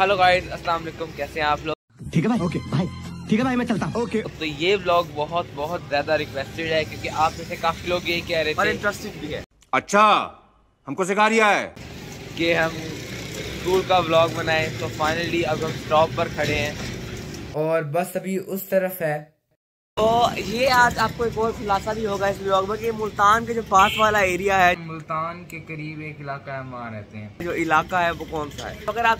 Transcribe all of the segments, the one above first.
Hello guys अस्सलाम वालेकुम, कैसे हैं आप लोग? ठीक है भाई, ओके भाई, ठीक है भाई, मैं चलता हूं, ओके। तो ये व्लॉग बहुत ज्यादा रिक्वेस्टेड है क्योंकि आप में से काफी लोग यही कह रहे थे और इंटरेस्टेड भी है। अच्छा, हमको सिखा रिया है कि हम स्कूल का व्लॉग बनाए। तो फाइनली अब हम स्टॉप पर खड़े हैं और बस अभी उस तरफ है। तो ये आज आपको एक और खुलासा भी होगा इस व्लॉग में कि मुल्तान के जो पास वाला एरिया है, मुल्तान के करीब एक इलाका है, वहाँ रहते हैं। जो इलाका है वो कौन सा है? अगर आप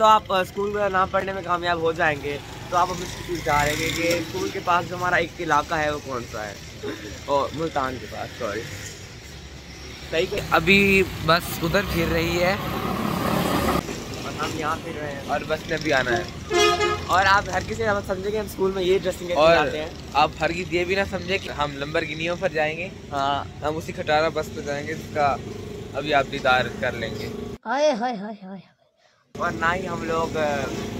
तो आप स्कूल का नाम पढ़ने में कामयाब हो जाएंगे तो आप अपने स्कूल जा रहे हैं कि स्कूल के पास जो हमारा एक इलाका है वो कौन सा है। और मुल्तान के पास, सॉरी, सही है। अभी बस उधर फिर रही है और हम यहाँ फिर रहे हैं और बस में भी आना है। और आप हर किसी हम समझेंगे हम स्कूल में ये ड्रेसिंग करते हैं। आप हर किसी ये भी ना समझे कि हम लंबरगिनियों पर जाएंगे। हाँ, हम उसी खटारा बस पर जाएंगे जिसका अभी आप दीदार कर लेंगे। हाय हाय हाय हाय। और ना ही हम लोग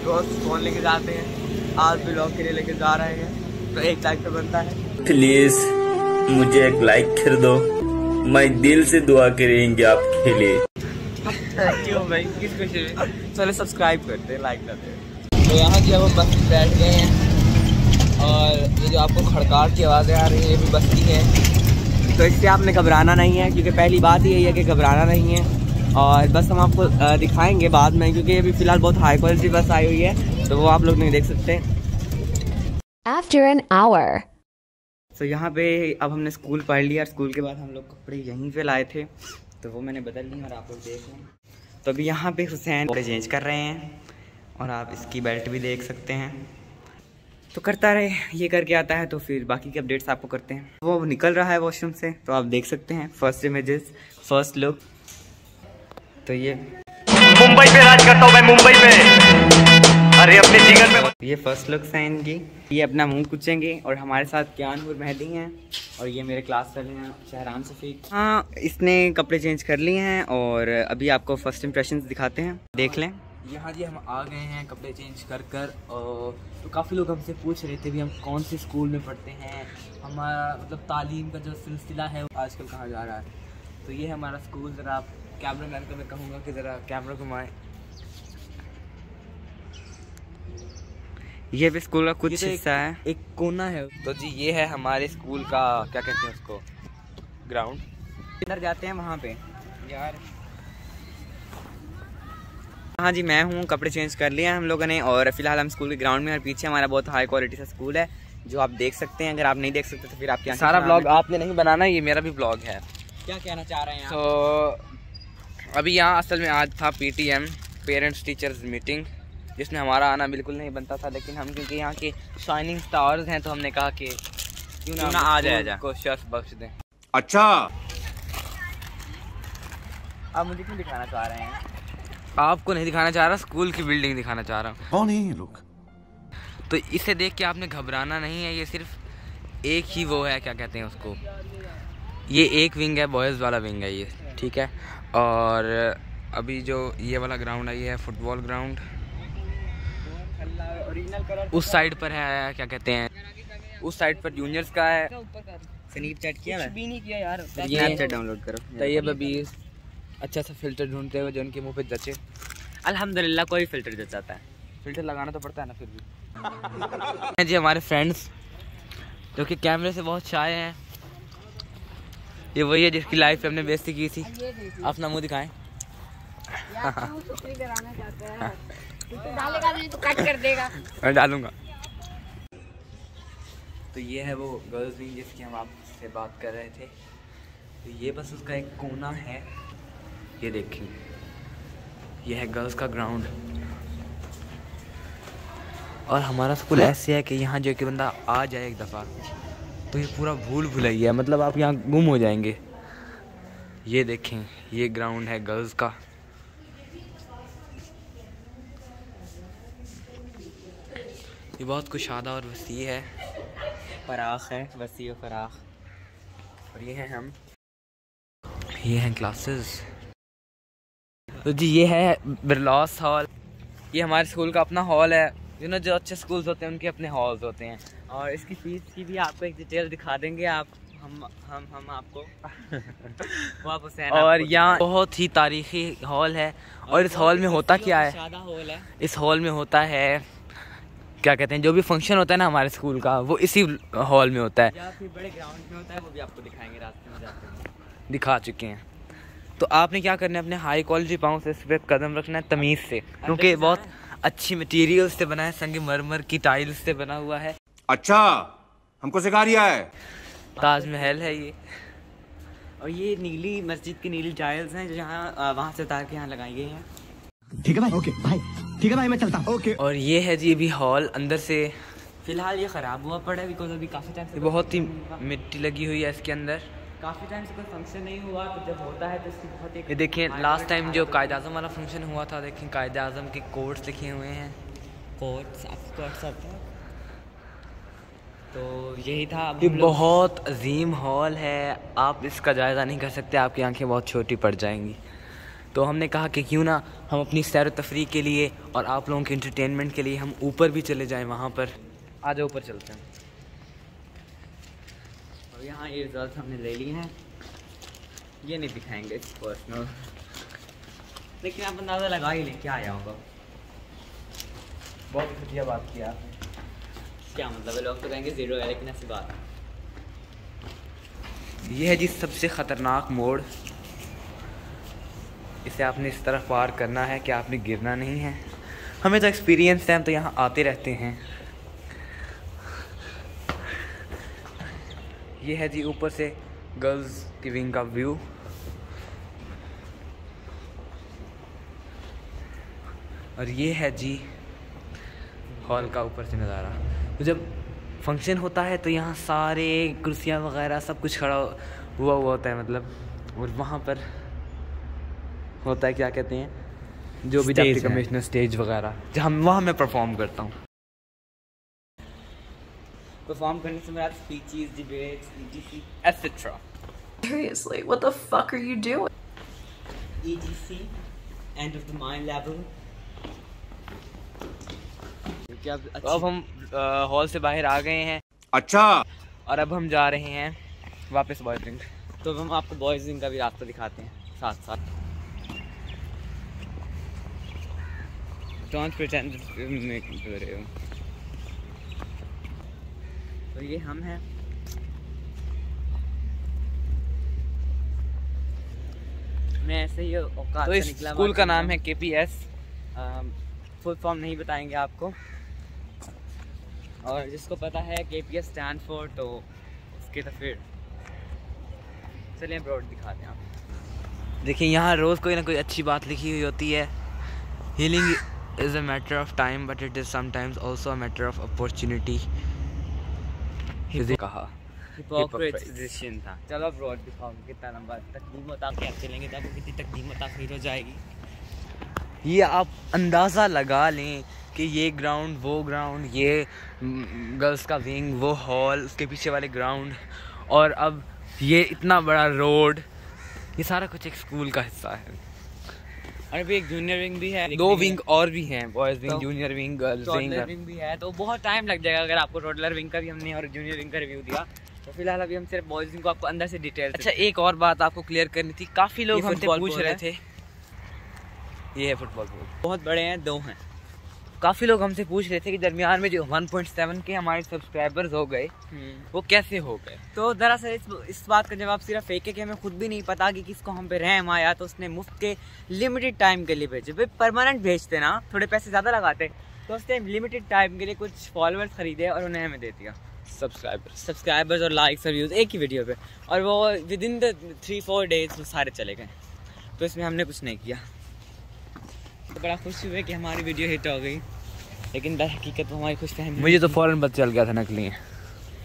रोज फोन लेके जाते हैं, आज भी ब्लॉग के लिए लेके जा रहे हैं। तो एक लाइक तो बनता है। प्लीज मुझे एक लाइक कर दो, मैं दिल से दुआ करेंगे आपके लिए। क्यों भाई, किस खुशी में? चलो सब्सक्राइब करते हैं, लाइक करते हैं। तो यहाँ की हम बस बैठ गए हैं और ये जो आपको खड़काट की आवाज़ें आ रही हैं ये भी बस की है। तो इससे आपने घबराना नहीं है क्योंकि पहली बात यही है कि घबराना नहीं है। और बस हम आपको दिखाएंगे बाद में क्योंकि अभी फ़िलहाल बहुत हाई क्वालिटी बस आई हुई है तो वो आप लोग नहीं देख सकते। After an hour. So यहाँ पे अब हमने स्कूल पढ़ लिया और स्कूल के बाद हम लोग कपड़े यहीं पर लाए थे तो वो मैंने बदल लिए और आप लोग देख रहे हैं। तो अभी यहाँ पर हुसैन कपड़े चेंज कर रहे हैं और आप इसकी बेल्ट भी देख सकते हैं। तो करता रहे, ये करके आता है तो फिर बाकी के अपडेट्स आपको करते हैं। वो निकल रहा है वॉशरूम से तो आप देख सकते हैं फर्स्ट इमेजेस, फर्स्ट लुक। तो ये मुंबई पे राज करता हूँ मैं, मुंबई पे, अरे अपने जिगर में। ये फर्स्ट लुक्स हैं इनकी। ये अपना मुंह कुचेंगे और हमारे साथ केयान हुर मेहदी हैं और ये मेरे क्लास वाले हैं शहराम शफीक। हाँ, इसने कपड़े चेंज कर लिए हैं और अभी आपको फर्स्ट इम्प्रेशंस दिखाते हैं, देख लें। यहाँ जी हम आ गए हैं कपड़े चेंज कर कर। और तो काफ़ी लोग हमसे पूछ रहे थे भी हम कौन से स्कूल में पढ़ते हैं, हमारा मतलब तालीम का जो सिलसिला है वो आजकल कहाँ जा रहा है। तो ये है हमारा स्कूल। ज़रा आप कैमरा मैन को मैं कहूँगा कि ज़रा कैमरा घुमाएं। ये भी स्कूल का कुछ हिस्सा है, एक कोना है। तो जी ये है हमारे स्कूल का क्या कहते हैं उसको, ग्राउंड। अंदर जाते हैं वहाँ पे यार। हाँ जी, मैं हूँ। कपड़े चेंज कर लिए हैं हम लोगों ने और फ़िलहाल हम स्कूल के ग्राउंड में और पीछे हमारा बहुत हाई क्वालिटी सा स्कूल है जो आप देख सकते हैं। अगर आप नहीं देख सकते तो फिर आप क्या, सारा ब्लॉग आपने नहीं बनाना, ये मेरा भी ब्लॉग है। क्या कहना चाह रहे हैं? तो अभी यहाँ असल में आज था PTM, पेरेंट्स टीचर्स मीटिंग, जिसमें हमारा आना बिल्कुल नहीं बनता था लेकिन हम क्योंकि यहाँ के शाइनिंग स्टार्स हैं तो हमने कहा कि क्यों ना आ जाए, को शर्फ बख्श दें। अच्छा, आप मुझे क्यों दिखाना चाह रहे हैं? आपको नहीं दिखाना चाह रहा, स्कूल की बिल्डिंग दिखाना चाह रहा हूँ। कौन है ये लोग? तो इसे देख के आपने घबराना नहीं है। ये सिर्फ एक ही वो है, क्या कहते हैं उसको, ये एक विंग है, बॉयज़ वाला विंग है ये, ठीक है। और अभी जो ये वाला ग्राउंड है ये है फुटबॉल ग्राउंड। उस साइड पर है, क्या कहते हैं, उस साइड पर जूनियर्स का है। स्नैपचैट किया यार, स्नैपचैट डाउनलोड करो। तैयब अभी अच्छा सा फिल्टर ढूंढते हुए जो उनके मुंह पे जचे। अल्हम्दुलिल्लाह कोई फिल्टर जचाता है, फिल्टर लगाना तो पड़ता है ना। फिर भी जी हमारे फ्रेंड्स जो कि कैमरे से बहुत शाये हैं, ये वही है जिसकी लाइफ पे हमने बेइज्जती की थी। अपना मुंह दिखाएं। मैं डालूंगा। तो ये है वो गर्ल्स विंग जिसकी हम आपसे बात कर रहे थे। तो ये बस उसका एक कोना है, ये देखिए, ये है गर्ल्स का ग्राउंड। और हमारा स्कूल ऐसे है कि यहाँ जो कि बंदा आ जाए एक दफ़ा तो ये पूरा भूल भुलैया है, मतलब आप यहाँ गुम हो जाएंगे। ये देखें, ये ग्राउंड है गर्ल्स का। ये बहुत कुशादा और वसी है, फराख है, वसी और फराख। और ये है हम, ये हैं क्लासेस। तो जी ये है बरलॉस हॉल। ये हमारे स्कूल का अपना हॉल है। जो अच्छे स्कूल्स होते हैं उनके अपने हॉल्स होते हैं। और इसकी फीस की भी आपको एक डिटेल दिखा देंगे आप। हम आपको वापस हैं। और यहाँ बहुत ही तारीखी हॉल है। और इस हॉल में होता क्या है, इस हॉल में होता है क्या कहते हैं, जो भी फंक्शन होता है ना हमारे स्कूल का, वो इसी हॉल में होता है, या फिर बड़े ग्राउंड में होता है, वो भी आपको दिखाएंगे रास्ते में जाते हैं। दिखा चुके हैं। तो आपने क्या करना है, अपने हाई क्वालिटी पाँव से इस पर कदम रखना है तमीज़ से, क्योंकि बहुत अच्छी मटेरियल से बना है, संगमरमर की टाइल्स से बना हुआ है। अच्छा हमको सिखा रिया है। ताजमहल है ये, और ये नीली मस्जिद की नीली टाइल्स हैं जो यहाँ वहाँ से उतार के यहाँ लगाई गई हैं। ठीक है भाई, ओके भाई, ठीक है भाई मैं चलता हूँ, ओके। और ये है जी भी हॉल अंदर से। फिलहाल ये ख़राब हुआ पड़ा है बिकॉज अभी काफ़ी टाइम से बहुत ही मिट्टी लगी हुई है इसके अंदर, काफ़ी टाइम से कोई फंक्शन नहीं हुआ। तो जब होता है तो इसकी बहुत ही, ये देखिए लास्ट टाइम जो कायद आज़म वाला फंक्शन हुआ था, देखिए कायद आज़म के कोट्स लिखे हुए हैं, कोट्स सब। तो यही था, ये बहुत अजीम हॉल है, आप इसका जायज़ा नहीं कर सकते, आपकी आँखें बहुत छोटी पड़ जाएंगी। तो हमने कहा कि क्यों ना हम अपनी सैर तफरी के लिए और आप लोगों के इंटरटेनमेंट के लिए हम ऊपर भी चले जाएं। वहाँ पर आज ऊपर चलते हैं। और यहाँ ये रिजल्ट हमने ले लिए हैं, ये नहीं दिखाएंगे पर्सनल, लेकिन आप अंदाज़ा लगा ही लें क्या आया होगा। बहुत घटिया बात किया आपने, क्या मतलब है, लोग तो कहेंगे ज़ीरो है, लेकिन ऐसी बात। यह है जी सबसे ख़तरनाक मोड़, इसे आपने इस तरफ पार करना है कि आपने गिरना नहीं है। हमें तो एक्सपीरियंस है, हम तो यहाँ आते रहते हैं। ये है जी ऊपर से गर्ल्स की विंग का व्यू। और ये है जी हॉल का ऊपर से नज़ारा। तो जब फंक्शन होता है तो यहाँ सारे कुर्सियाँ वगैरह सब कुछ खड़ा हुआ होता है, मतलब। और वहाँ पर होता है क्या कहते हैं, जो भी डेप्टी कमिश्नर स्टेज वगैरह, जहाँ वहाँ मैं परफॉर्म करता हूँ। परफॉर्म करने से मेरा speeches, debates, ETC etcetera. Seriously, what the fuck are you doing? ETC, end of the mind level. अब हम हॉल से बाहर आ गए हैं। अच्छा, और अब हम जा रहे हैं वापस बॉयज विंग। तो हम आपको बॉयज विंग का भी रास्ता दिखाते हैं साथ साथ। Don't pretend कर रहे हो। तो ये हम हैं। मैं ऐसे ही औकात से निकला। तो स्कूल का नाम है KPS, फुल फॉर्म नहीं बताएंगे आपको, और जिसको पता है KPS स्टैंड फॉर, तो उसके तो फिर चलिए ब्रॉड दिखाते हैं आप। देखिए यहाँ रोज़ कोई ना कोई अच्छी बात लिखी हुई होती है। Healing is a matter of time but it is sometimes also a matter of opportunity. कहा हिपोक्रेटिसिज्म था। चलो ब्रॉड दिखाओ कितना लंबा, तकदीम बता के आप चलेंगे तो आपको कितनी तकदीम तखीर हो जाएगी। ये आप अंदाज़ा लगा लें कि ये ग्राउंड, वो ग्राउंड, ये गर्ल्स का विंग, वो हॉल, उसके पीछे वाले ग्राउंड, और अब ये इतना बड़ा रोड, ये सारा कुछ एक स्कूल का हिस्सा है। और भी एक जूनियर विंग भी है, दो विंग और भी हैं, boys wing, junior wing, girls wing भी है। तो बहुत टाइम लग जाएगा अगर आपको टोडलर विंग का भी हमने और जूनियर विंग का रिव्यू दिया। तो फिलहाल अभी हम सिर्फ बॉयज विंग को आपको अंदर से डिटेल। अच्छा एक और बात आपको क्लियर करनी थी, काफ़ी लोग हमसे पूछ रहे थे, ये है फुटबॉल कोर्ट, बहुत बड़े हैं, दो हैं। काफ़ी लोग हमसे पूछ रहे थे कि दरमियान में जो 1.7 के हमारे सब्सक्राइबर्स हो गए वो कैसे हो गए। तो दरअसल इस बात का जवाब सिर्फ एक है कि हमें खुद भी नहीं पता कि किसको हम पे रहम आया, तो उसने मुफ्त के लिमिटेड टाइम के लिए भेजे। भाई परमानेंट भेजते ना, थोड़े पैसे ज़्यादा लगाते, तो उस टाइम लिमिटेड टाइम के लिए कुछ फॉलोअर्स खरीदे और उन्हें हमें दे दिया। सब्सक्राइबर्स और लाइक्स और व्यूज़ एक ही वीडियो पर, और वो विद इन द 3-4 डेज वो सारे चले गए, तो इसमें हमने कुछ नहीं किया। तो बड़ा खुश हुए कि हमारी वीडियो हिट हो गई, लेकिन दर हकीकत तो हमारी खुश फहमी, मुझे तो फ़ौरन पता चल गया था नकली।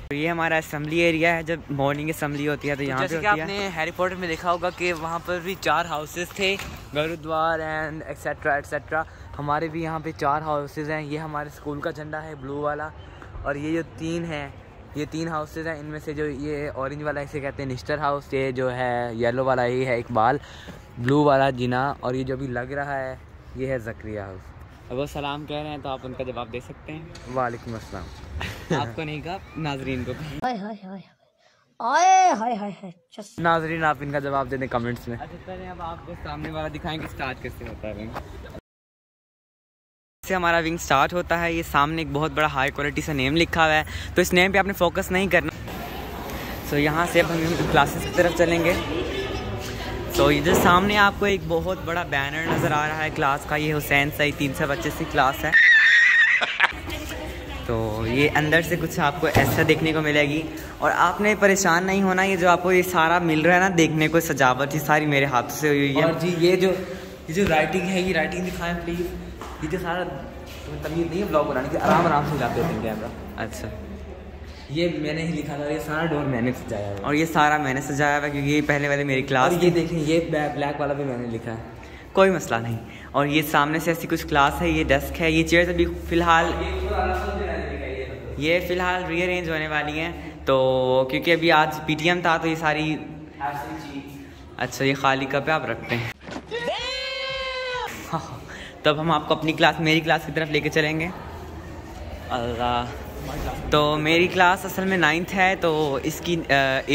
तो ये हमारा असम्बली एरिया है, जब मॉर्निंग असम्बली होती है तो यहाँ पे आपने हैरी पॉटर में देखा होगा कि वहाँ पर भी 4 हाउसेस थे, गुरुद्वार एंड एक्सेट्रा एक्सेट्रा। हमारे भी यहाँ पे 4 हाउसेस हैं। ये हमारे स्कूल का झंडा है ब्लू वाला, और ये जो 3 हैं, ये 3 हाउसेज हैं। इनमें से जो ये ऑरेंज वाला इसे कहते हैं निस्टर हाउस, ये जो है येलो वाला ये है इकबाल, ब्लू वाला जिना, और ये जो भी लग रहा है ये है ज़करिया हाउस। अब वो सलाम कह रहे हैं तो आप उनका जवाब दे सकते हैं। वालेकुम अस्सलाम। आपको नहीं कहा, नाजरीन को। हाय हाय हाय नाजरीन आप इनका जवाब दे दें कमेंट्स में। अब आपको सामने वाला दिखाएं कि स्टार्ट कैसे होता है। से हमारा विंग स्टार्ट होता है। ये सामने एक बहुत बड़ा हाई क्वालिटी से नेम लिखा हुआ है, तो इस नेम पे आपने फोकस नहीं करना। सो यहाँ से अब हम क्लासेस की तरफ चलेंगे। तो इधर सामने आपको एक बहुत बड़ा बैनर नज़र आ रहा है क्लास का। ये हुसैन सईद 325 की क्लास है। तो ये अंदर से कुछ आपको ऐसा देखने को मिलेगी और आपने परेशान नहीं होना। ये जो आपको ये सारा मिल रहा है ना देखने को, सजावट ये सारी मेरे हाथ से हुई है। और जी ये जो राइटिंग है, ये राइटिंग दिखाएं प्लीज़। ये जो सारा तमीज़ नहीं है ब्लॉग बनाने की, आराम से जाते थे कैमरा। अच्छा ये मैंने ही लिखा था, ये सारा डोर मैंने सजाया हुआ और ये सारा मैंने सजाया हुआ क्योंकि ये पहले वाले मेरी क्लास। ये देखें ये ब्लैक वाला भी मैंने लिखा है, कोई मसला नहीं। और ये सामने से ऐसी कुछ क्लास है, ये डेस्क है, ये चेयर्स अभी फ़िलहाल ये रीअरेंज होने वाली हैं। तो क्योंकि अभी आज PTM था तो ये सारी। अच्छा ये खाली कप आप रखते हैं। तब हम आपको अपनी क्लास, मेरी क्लास की तरफ लेके चलेंगे। अल्लाह, तो मेरी क्लास असल में 9th है, तो इसकी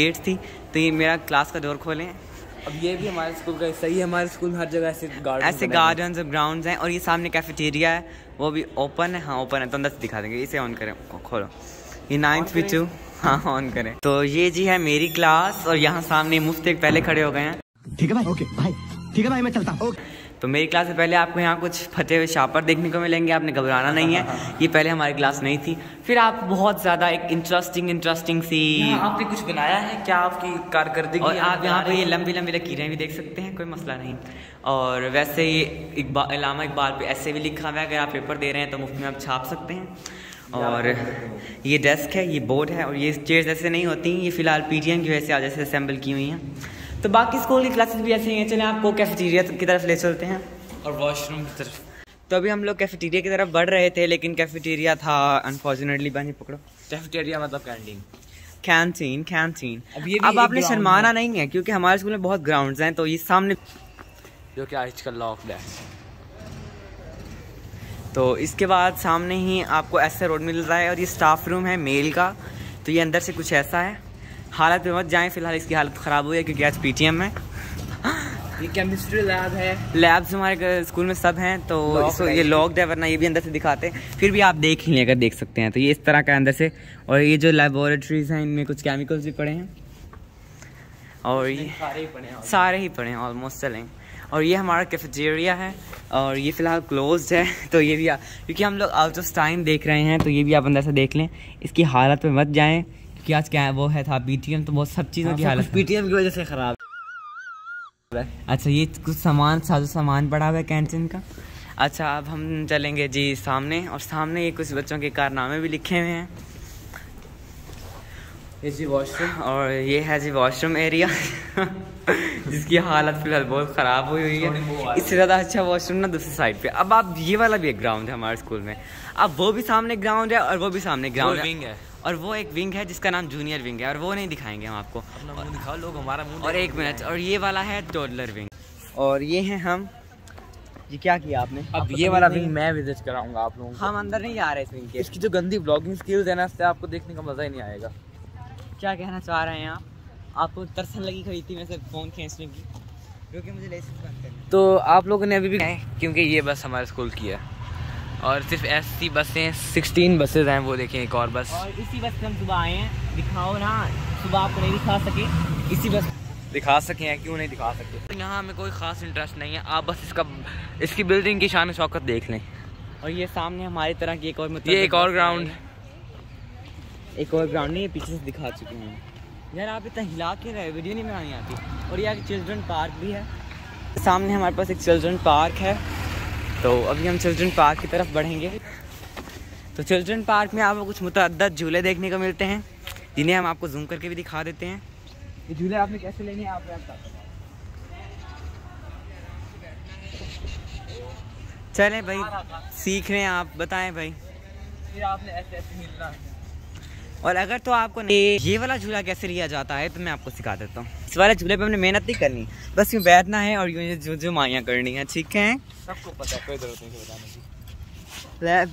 8th थी। तो ये मेरा क्लास का दौर खोलें। अब ये भी हमारे स्कूल का हिस्सा ही है। हमारे स्कूल में हर जगह ऐसे गार्डन्स और ग्राउंड्स हैं। और ये सामने कैफेटेरिया है, वो भी ओपन है। हाँ ओपन है, तो अंदर से दिखा देंगे। इसे ऑन करें, खोलो। ये 9th P2, हाँ ऑन करें। तो ये जी है मेरी क्लास। और यहाँ सामने मुफ्त एक पहले खड़े हो गए हैं। ठीक है भाई, ओके भाई, ठीक है भाई, मैं चलता हूँ। तो मेरी क्लास से पहले आपको यहाँ कुछ फटे हुए शापर देखने को मिलेंगे। आपने घबराना नहीं है, ये पहले हमारी क्लास नहीं थी। फिर आप बहुत ज़्यादा एक इंटरेस्टिंग सी आपने कुछ बनाया है क्या आपकी कारकर्दगी। और आप यहाँ पे ये लंबी लकीरें भी देख सकते हैं, कोई मसला नहीं। और वैसे ये अल्लामा इकबाल पे ऐसे भी लिखा हुआ है, अगर आप पेपर दे रहे हैं तो मुफ्त में आप छाप सकते हैं। और ये डेस्क है, ये बोर्ड है। और ये चेयर्स ऐसे नहीं होती, ये फ़िलहाल PTM की वजह से आज ऐसे असेंबल की हुई हैं। तो बाकी स्कूल की क्लासेस भी ऐसे ही हैं। चलें आपको कैफेटेरिया की तरफ ले चलते हैं और वॉशरूम की तरफ। तो अभी हम लोग कैफेटेरिया की तरफ बढ़ रहे थे, लेकिन कैफेटेरिया था अनफॉर्चुनेटली। बनी पकड़ो कैफेटेरिया मतलब कैंटीन। अब आपने शर्माना नहीं है क्योंकि हमारे स्कूल में बहुत ग्राउंड्स हैं। तो ये सामने जो कि आजकल लॉक्ड है। तो इसके बाद सामने ही आपको ऐसा रोड मिल रहा है और ये स्टाफ रूम है मेल का। तो ये अंदर से कुछ ऐसा है। हालत पे मत जाएं, फिलहाल इसकी हालत ख़राब हुई है क्योंकि आज PTM है। ये केमिस्ट्री लैब है। लैब्स हमारे स्कूल में सब हैं। तो ये लॉक्ड है, वरना ये भी अंदर से दिखाते। फिर भी आप देख ही लेकर देख सकते हैं। तो ये इस तरह का अंदर से। और ये जो लेबोरेटरीज हैं, इनमें कुछ केमिकल्स भी पड़े हैं। और ये सारे ही पड़े हैं ऑलमोस्ट। चलें। और ये हमारा कैफेटेरिया है और ये फ़िलहाल क्लोज्ड है। तो ये भी क्योंकि हम लोग आउट ऑफ टाइम देख रहे हैं, तो ये भी आप अंदर से देख लें। इसकी हालत पे मत जाएँ कि आज क्या वो है था PTM, तो बहुत सब चीज़ों की हालत PTM की वजह से ख़राब है। अच्छा ये कुछ साजो सामान पड़ा हुआ है कैंटीन का। अच्छा अब हम चलेंगे जी सामने। और सामने ये कुछ बच्चों के कारनामे भी लिखे हुए हैं। ये जी वॉशरूम। और ये है जी वॉशरूम एरिया जिसकी हालत फिलहाल बहुत ख़राब हुई है। इससे ज़्यादा अच्छा वॉशरूम ना दूसरी साइड पे। अब आप ये वाला भी एक ग्राउंड है हमारे स्कूल में। अब वो भी सामने ग्राउंड है और वो भी सामने ग्राउंड है। और वो एक विंग है जिसका नाम जूनियर विंग है, और वो नहीं दिखाएंगे हम आपको। अपना मुंह दिखाओ लोग, हमारा मुंह। और एक मिनट, और ये वाला है टोडलर विंग। और ये हैं हम। ये क्या किया आपने? अब ये वाला विंग मैं विजिट कराऊंगा आप लोगों को। हम अंदर नहीं आ रहे इस विंग के। इसकी जो गंदी ब्लॉगिंग स्किल्स है ना, इससे आपको देखने का मज़ा ही नहीं आएगा। क्या कहना चाह रहे हैं आप? आपको तरसन लगी खड़ी थी मेरे फ़ोन खींचने की, क्योंकि मुझे ले सकते। तो आप लोगों ने अभी भी क्योंकि ये बस हमारे स्कूल की है और सिर्फ ऐसी बसें 16 बसेज हैं। वो देखें एक और बस। और इसी बस में हम सुबह आए हैं। दिखाओ ना, सुबह आपको नहीं दिखा सके। इसी बस दिखा सके हैं, क्यों नहीं दिखा सके। यहाँ हमें कोई ख़ास इंटरेस्ट नहीं है। आप बस इसकी बिल्डिंग की शान शौकत देख लें। और ये सामने हमारी तरह की एक और एक और ग्राउंड नहीं, पीछे से दिखा चुके हैं। यार आप इतना हिला के रहे, वीडियो नहीं बनानी आती। और यहाँ चिल्ड्रन पार्क भी है। सामने हमारे पास एक चिल्ड्रन पार्क है। तो अभी हम चिल्ड्रन पार्क की तरफ बढ़ेंगे। तो चिल्ड्रन पार्क में आपको कुछ मुतअद्दद झूले देखने को मिलते हैं, जिन्हें हम आपको जूम करके भी दिखा देते हैं। ये झूले आपने कैसे लेने हैं आप चले भाई, सीख रहे हैं आप, बताएं भाई। फिर आपने ऐसे हिलना है। और अगर तो आपको ये वाला झूला कैसे लिया जाता है तो मैं आपको सिखा देता हूँ। इस वाले झूले पे हमने मेहनत नहीं करनी, बस यूँ बैठना है और यूँ जो जो माया करनी है, ठीक है। सबको पता है, कोई जरूरत नहीं बताने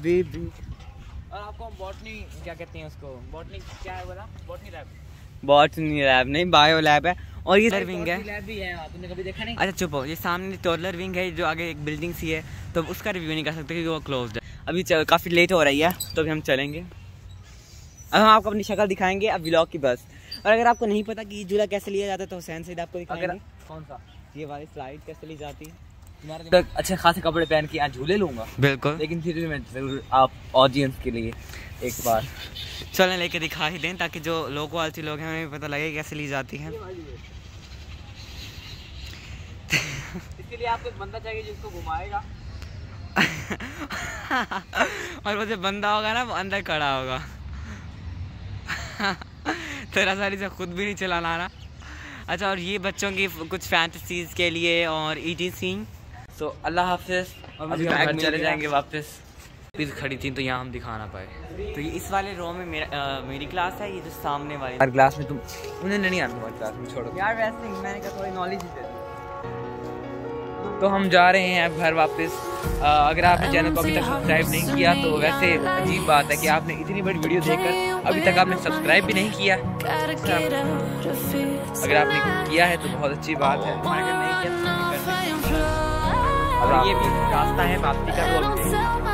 की। और आपको बॉटनी क्या कहते हैं उसको? बॉटनी क्या है? बोला बॉटनी लैब। बॉटनी लैब नहीं, बायो लैब है। और ये टॉरलर विंग है, तुमने कभी देखा नहीं? अच्छा चुप हो। ये सामने टॉरलर विंग है जो आगे एक बिल्डिंग सी है, तो उसका रिव्यू नहीं कर सकते क्योंकि वो क्लोज्ड है। अभी काफ़ी लेट हो रही है तो अभी हम चलेंगे। अब हम आपको अपनी शक्ल दिखाएंगे अब व्लॉग की बस। और अगर आपको नहीं पता कि ये झूला कैसे लिया जाता है तो हुसैन सईद आपको दिखाएंगे कौन सा ये वाली स्लाइड कैसे ली जाती है। तो अच्छे खासे कपड़े पहन के यहाँ झूले लूंगा बिल्कुल, लेकिन फिर भी मैं जरूर आप ऑडियंस के लिए एक बार चलें लेके दिखा ही दें ताकि जो लोग आलसी लोग हैं उन्हें पता लगे कैसे ली जाती है। इसके लिए आपको एक बंदा चाहिए जिसको घुमाएगा और वो जो बंदा होगा ना वो अंदर खड़ा होगा तेरा सारी से खुद भी नहीं चलाना रहा। अच्छा, और ये बच्चों की कुछ फैंटसीज के लिए और ETC। तो अल्लाह हाफिज़। और अभी बैग चले जाएंगे वापस। पीस खड़ी थी तो यहाँ हम दिखा ना पाए। तो ये इस वाले रो में मेरी क्लास है, ये जो सामने वाली हर क्लास में तुमने नहीं आना हमारी क्लास में, छोड़ो यार वैसे ही मैंने कहा थोड़ी नॉलेज ही दे। तो हम जा रहे हैं घर वापस। अगर आपने चैनल को अभी तक सब्सक्राइब नहीं किया तो वैसे अजीब बात है कि आपने इतनी बड़ी वीडियो देखकर अभी तक आपने सब्सक्राइब भी नहीं किया। अगर आपने किया है तो बहुत अच्छी बात है, अगर नहीं किया तो नहीं करते। और ये भी रास्ता है वापसी का,